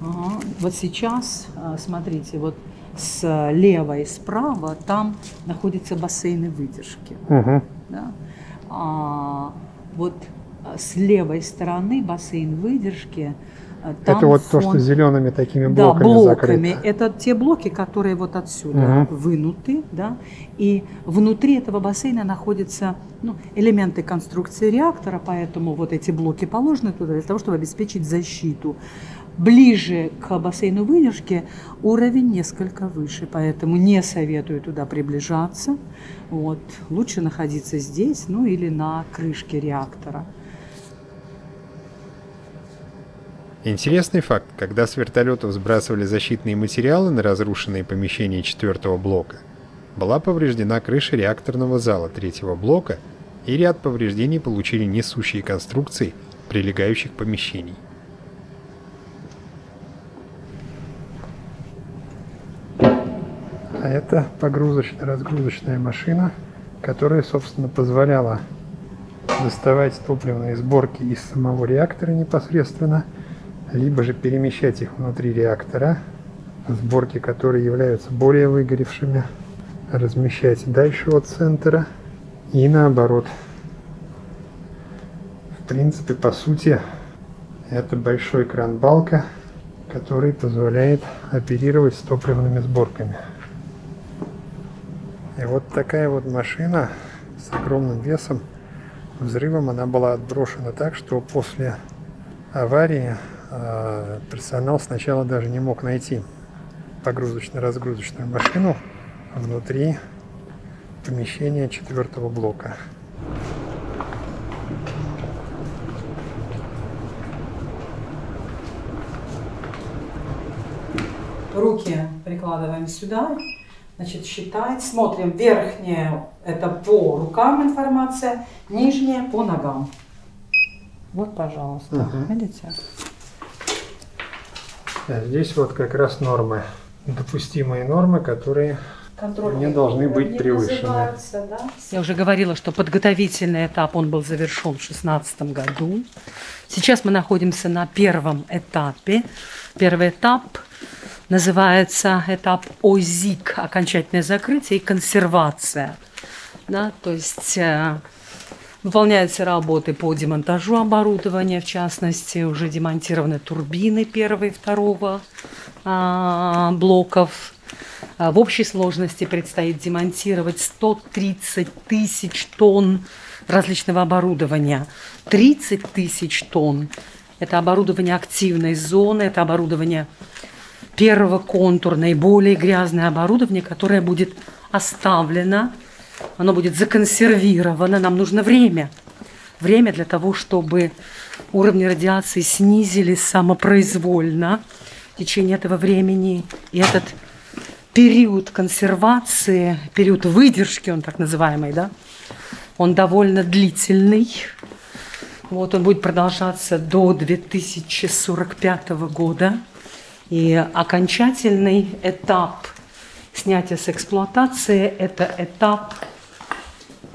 вот сейчас, смотрите, вот слева и справа там находятся бассейны выдержки. Да? Вот с левой стороны бассейн выдержки. Там это вот фон... то, что зелеными такими блоками, закрыто. Это те блоки, которые вот отсюда вынуты. Да? И внутри этого бассейна находятся элементы конструкции реактора, поэтому вот эти блоки положены туда для того, чтобы обеспечить защиту. Ближе к бассейну выдержки уровень несколько выше, поэтому не советую туда приближаться. Вот. Лучше находиться здесь, ну или на крышке реактора. Интересный факт, когда с вертолетов сбрасывали защитные материалы на разрушенные помещения четвертого блока, была повреждена крыша реакторного зала третьего блока, и ряд повреждений получили несущие конструкции прилегающих помещений. А это погрузочно-разгрузочная машина, которая, собственно, позволяла доставать топливные сборки из самого реактора непосредственно, либо же перемещать их внутри реактора, сборки, которые являются более выгоревшими, размещать дальше от центра и наоборот. В принципе, по сути, это большой кран-балка, который позволяет оперировать с топливными сборками. И вот такая вот машина с огромным весом, взрывом, она была отброшена так, что после аварии персонал сначала даже не мог найти погрузочно-разгрузочную машину внутри помещения четвертого блока. Руки прикладываем сюда, значит, считать, смотрим, верхняя это по рукам информация, нижняя по ногам. Вот, пожалуйста, видите? Здесь вот как раз нормы, допустимые нормы, которые не должны быть превышены. Да? Я уже говорила, что подготовительный этап, он был завершен в 2016 году. Сейчас мы находимся на первом этапе. Первый этап называется этап ОЗИК, окончательное закрытие и консервация. Да? То есть выполняются работы по демонтажу оборудования, в частности, уже демонтированы турбины первого и второго блоков. В общей сложности предстоит демонтировать 130 тысяч тонн различного оборудования. 30 тысяч тонн Это оборудование активной зоны, это оборудование первого контура, наиболее грязное оборудование, которое будет оставлено, оно будет законсервировано. Нам нужно время. Время для того, чтобы уровни радиации снизились самопроизвольно. В течение этого времени и этот период консервации, период выдержки, он так называемый, да, он довольно длительный. Вот, он будет продолжаться до 2045 года. И окончательный этап снятия с эксплуатации – это этап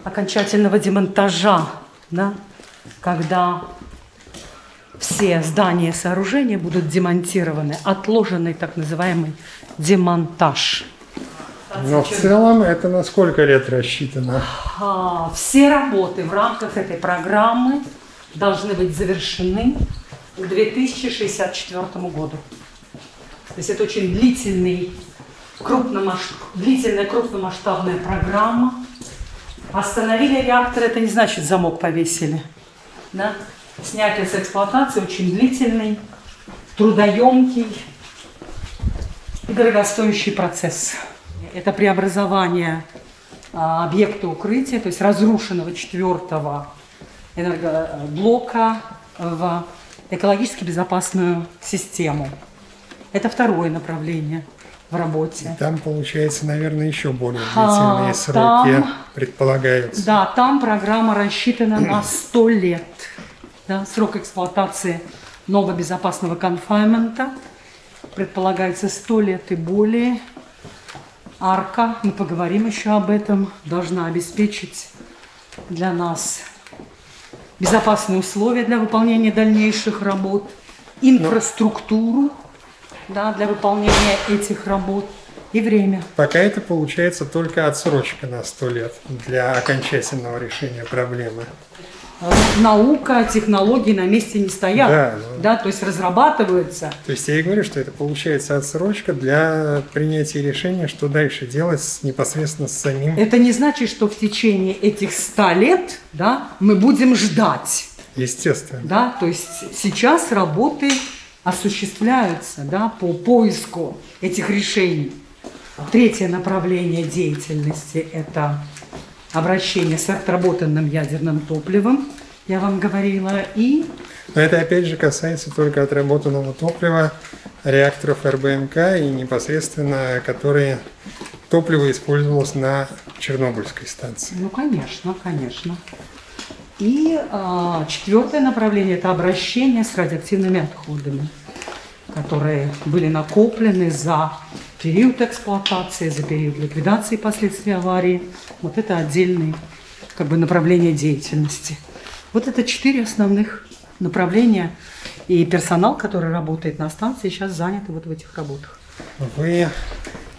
окончательного демонтажа, да, когда все здания и сооружения будут демонтированы, отложенный так называемый демонтаж. Но в целом это на сколько лет рассчитано? Все работы в рамках этой программы должны быть завершены к 2064 году. То есть это очень длительная крупномасштабная программа. Остановили реактор – это не значит замок повесили. Да? Снятие с эксплуатации очень длительный, трудоемкий и дорогостоящий процесс. Это преобразование объекта укрытия, то есть разрушенного 4-го энергоблока в экологически безопасную систему. Это второе направление в работе. И там, получается, наверное, еще более длительные сроки предполагаются. Да, там программа рассчитана на 100 лет. Да, срок эксплуатации нового безопасного конфаймента предполагается 100 лет и более. Арка, мы поговорим еще об этом, должна обеспечить для нас безопасные условия для выполнения дальнейших работ, инфраструктуру, да, для выполнения этих работ и время. Пока это получается только отсрочка на 100 лет для окончательного решения проблемы. Наука, технологии на месте не стоят, да, то есть разрабатываются. То есть я и говорю, что это получается отсрочка для принятия решения, что дальше делать непосредственно с самим. Это не значит, что в течение этих 100 лет, да, мы будем ждать. Естественно. Да, то есть сейчас работы осуществляются, да, по поиску этих решений. Третье направление деятельности – это обращение с отработанным ядерным топливом, я вам говорила, и... Но это опять же касается только отработанного топлива реакторов РБМК и непосредственно, которые топливо использовалось на Чернобыльской станции. Ну, конечно, конечно. И четвертое направление – это обращение с радиоактивными отходами, которые были накоплены за период эксплуатации, за период ликвидации последствий аварии. Вот это отдельные, как бы, направления деятельности. Вот это 4 основных направления. И персонал, который работает на станции, сейчас занят вот в этих работах. Вы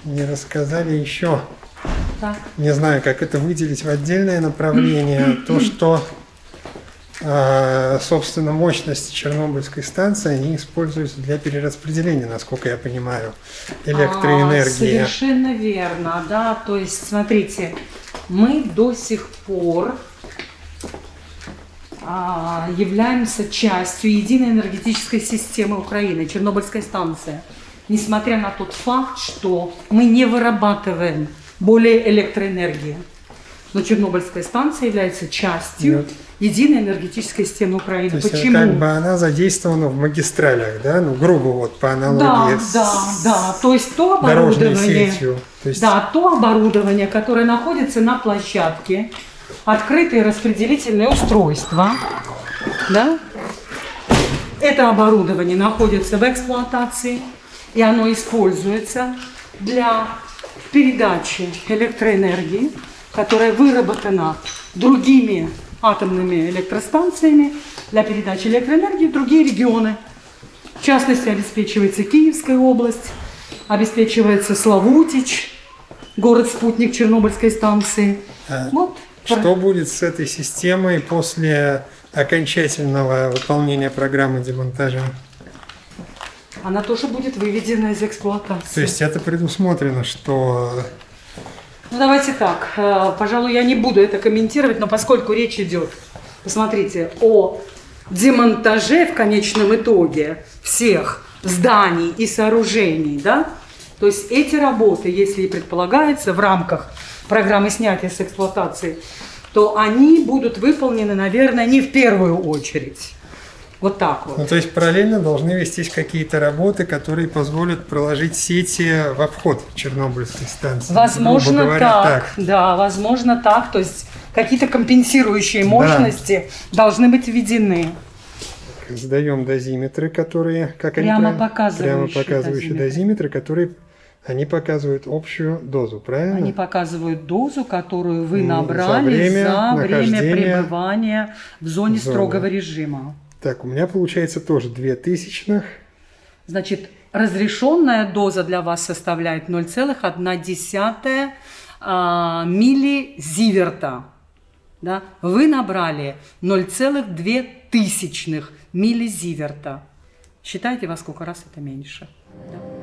не рассказали еще, да, не знаю, как это выделить в отдельное направление, то, что, собственно, мощности Чернобыльской станции, они используются для перераспределения, насколько я понимаю, электроэнергии. Совершенно верно, да. То есть, смотрите, мы до сих пор являемся частью единой энергетической системы Украины, Чернобыльская станция. Несмотря на тот факт, что мы не вырабатываем более электроэнергии. Но Чернобыльская станция является частью единой энергетической системы Украины. То есть почему? Как бы она задействована в магистралях, да? Ну, грубо вот по аналогии с то есть то оборудование, дорожной сетью. То есть... Да, то оборудование, которое находится на площадке, открытые распределительные устройства, да? Это оборудование находится в эксплуатации, и оно используется для передачи электроэнергии, которая выработана другими атомными электростанциями для передачи электроэнергии в другие регионы. В частности, обеспечивается Киевская область, обеспечивается Славутич, город-спутник Чернобыльской станции. Вот. Что будет с этой системой после окончательного выполнения программы демонтажа? Она тоже будет выведена из эксплуатации. То есть это предусмотрено, что... Ну, давайте так, пожалуй, я не буду это комментировать, но поскольку речь идет, посмотрите, о демонтаже в конечном итоге всех зданий и сооружений, да? То есть эти работы, если и предполагается в рамках программы снятия с эксплуатации, то они будут выполнены, наверное, не в первую очередь. Вот так вот. Ну, то есть параллельно должны вестись какие-то работы, которые позволят проложить сети в обход Чернобыльской станции. Возможно, говоря, так. Да, возможно, так. То есть какие-то компенсирующие мощности должны быть введены. Сдаем дозиметры, которые... Как прямо показывающие дозиметры, которые... Они показывают общую дозу, правильно? Они показывают дозу, которую вы набрали за время пребывания в зоне строгого режима. Так, у меня получается тоже 0,002. Значит, разрешенная доза для вас составляет 0,1 миллизиверта. Да? Вы набрали 0,002 миллизиверта. Считайте, во сколько раз это меньше. Да?